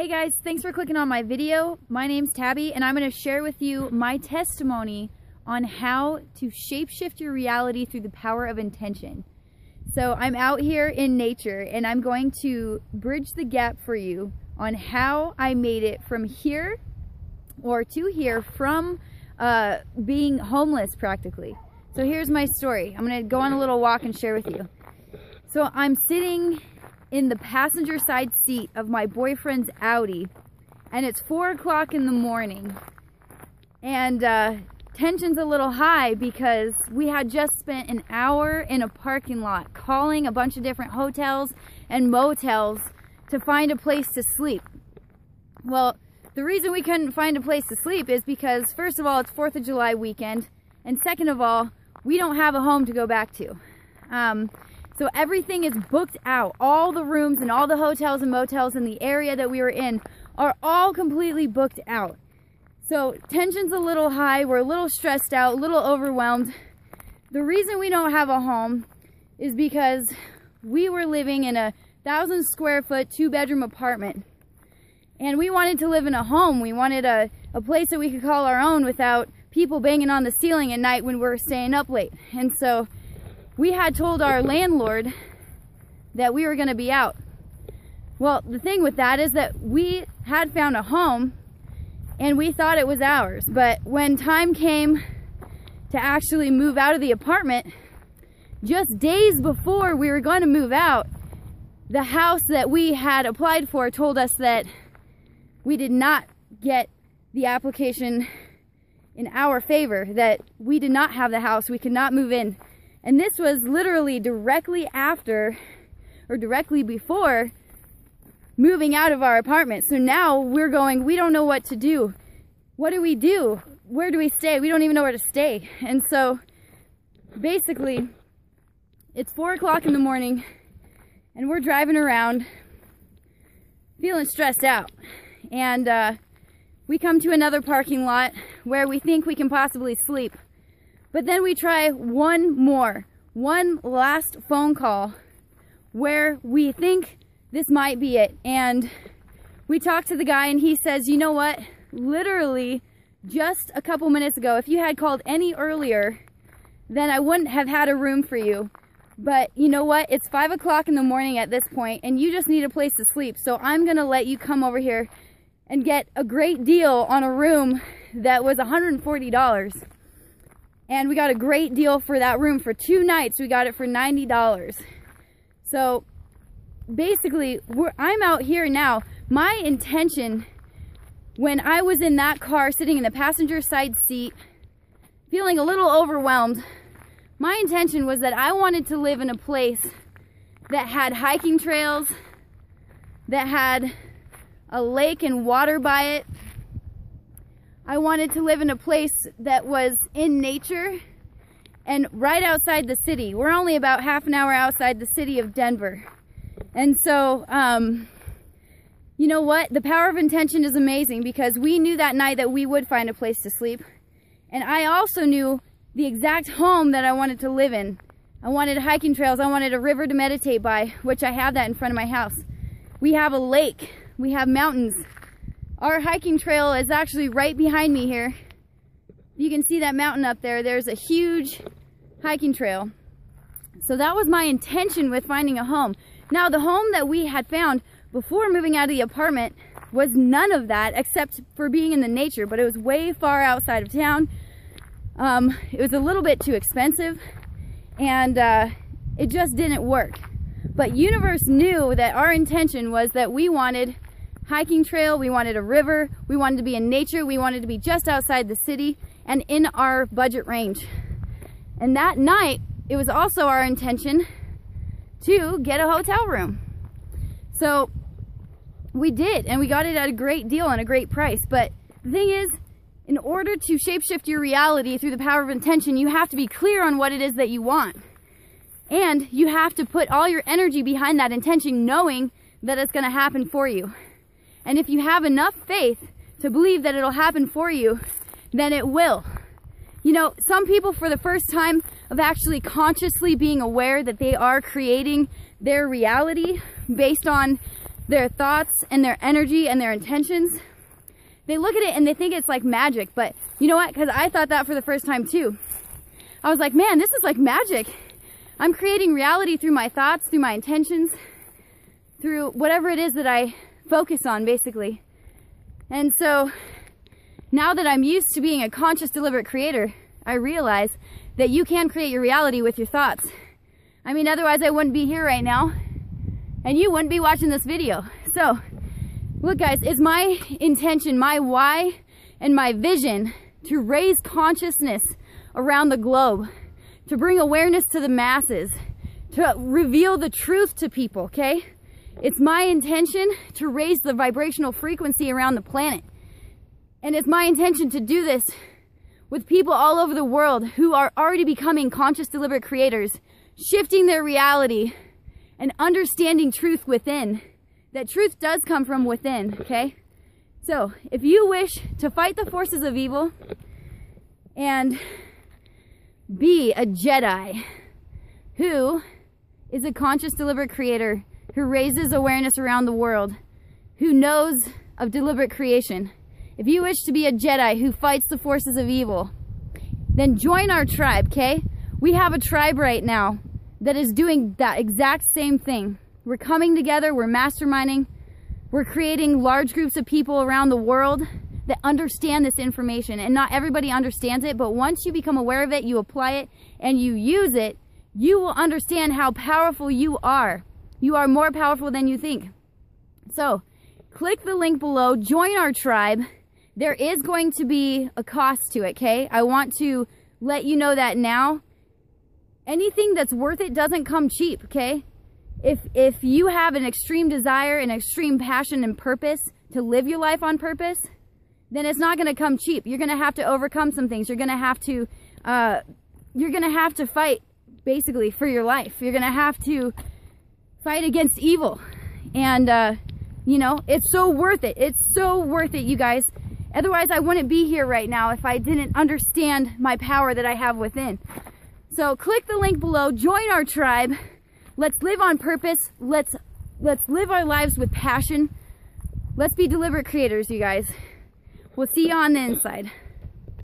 Hey guys, thanks for clicking on my video. My name's Tabby and I'm going to share with you my testimony on how to shapeshift your reality through the power of intention. So I'm out here in nature and I'm going to bridge the gap for you on how I made it from here or to here from being homeless practically. So here's my story. I'm going to go on a little walk and share with you. So I'm sitting in the passenger side seat of my boyfriend's Audi and it's 4 o'clock in the morning and tension's a little high because we had just spent an hour in a parking lot calling a bunch of different hotels and motels to find a place to sleep. Well, the reason we couldn't find a place to sleep is because, first of all, it's 4th of July weekend, and second of all, we don't have a home to go back to. So everything is booked out. All the rooms and all the hotels and motels in the area that we were in are all completely booked out. So tension's a little high. We're a little stressed out, a little overwhelmed. The reason we don't have a home is because we were living in a 1,000 square foot 2-bedroom apartment. And we wanted to live in a home. We wanted a place that we could call our own without people banging on the ceiling at night when we're staying up late. And so we had told our landlord that we were going to be out. Well, the thing with that is that we had found a home and we thought it was ours. But when time came to actually move out of the apartment, just days before we were going to move out, the house that we had applied for told us that we did not get the application in our favor, that we did not have the house, we could not move in. And this was literally directly after, or directly before, moving out of our apartment. So now we're going, we don't know what to do. What do we do? Where do we stay? We don't even know where to stay. And so, basically, it's 4 o'clock in the morning, and we're driving around, feeling stressed out. And we come to another parking lot where we think we can possibly sleep. But then we try one last phone call where we think this might be it. And we talk to the guy and he says, you know what, literally just a couple minutes ago, if you had called any earlier, then I wouldn't have had a room for you. But you know what, it's 5 o'clock in the morning at this point and you just need a place to sleep. So I'm going to let you come over here and get a great deal on a room that was $140. And we got a great deal for that room. For 2 nights, we got it for $90. So basically, I'm out here now. My intention when I was in that car, sitting in the passenger side seat, feeling a little overwhelmed, my intention was that I wanted to live in a place that had hiking trails, that had a lake and water by it. I wanted to live in a place that was in nature and right outside the city. We're only about half an hour outside the city of Denver. And so, you know what? The power of intention is amazing because we knew that night that we would find a place to sleep. And I also knew the exact home that I wanted to live in. I wanted hiking trails. I wanted a river to meditate by, which I have that in front of my house. We have a lake. We have mountains. Our hiking trail is actually right behind me here. You can see that mountain up there. There's a huge hiking trail. So that was my intention with finding a home. Now, the home that we had found before moving out of the apartment was none of that except for being in the nature, but it was way far outside of town. It was a little bit too expensive and it just didn't work. But universe knew that our intention was that we wanted hiking trail, we wanted a river, we wanted to be in nature, we wanted to be just outside the city and in our budget range. And that night, it was also our intention to get a hotel room. So we did, and we got it at a great deal and a great price. But the thing is, in order to shapeshift your reality through the power of intention, you have to be clear on what it is that you want. And you have to put all your energy behind that intention, knowing that it's going to happen for you. And if you have enough faith to believe that it'll happen for you, then it will. You know, some people, for the first time of actually consciously being aware that they are creating their reality based on their thoughts and their energy and their intentions. They look at it and they think it's like magic, but you know what? Because I thought that for the first time too. I was like, man, this is like magic. I'm creating reality through my thoughts, through my intentions, through whatever it is that I focus on, basically. And so now that I'm used to being a conscious, deliberate creator, I realize that you can create your reality with your thoughts. I mean, otherwise I wouldn't be here right now and you wouldn't be watching this video. So look, guys, is my intention, my why and my vision to raise consciousness around the globe, to bring awareness to the masses, to reveal the truth to people, okay? It's my intention to raise the vibrational frequency around the planet. And it's my intention to do this with people all over the world who are already becoming conscious, deliberate creators, shifting their reality and understanding truth within. That truth does come from within, okay? So if you wish to fight the forces of evil and be a Jedi who is a conscious, deliberate creator who raises awareness around the world, who knows of deliberate creation, if you wish to be a Jedi who fights the forces of evil, then join our tribe, okay? We have a tribe right now that is doing that exact same thing. We're coming together, we're masterminding, we're creating large groups of people around the world that understand this information. And not everybody understands it, but once you become aware of it, you apply it, and you use it, you will understand how powerful you are. You are more powerful than you think. So, click the link below, join our tribe. There is going to be a cost to it, okay? I want to let you know that now. Anything that's worth it doesn't come cheap, okay? If you have an extreme desire, an extreme passion and purpose to live your life on purpose, then it's not going to come cheap. You're going to have to overcome some things. You're going to have to, fight basically for your life. You're going to have to fight against evil, and you know, it's so worth it. It's so worth it, you guys. Otherwise, I wouldn't be here right now if I didn't understand my power that I have within. So click the link below. Join our tribe. Let's live on purpose. Let's live our lives with passion. Let's be deliberate creators, you guys. We'll see you on the inside.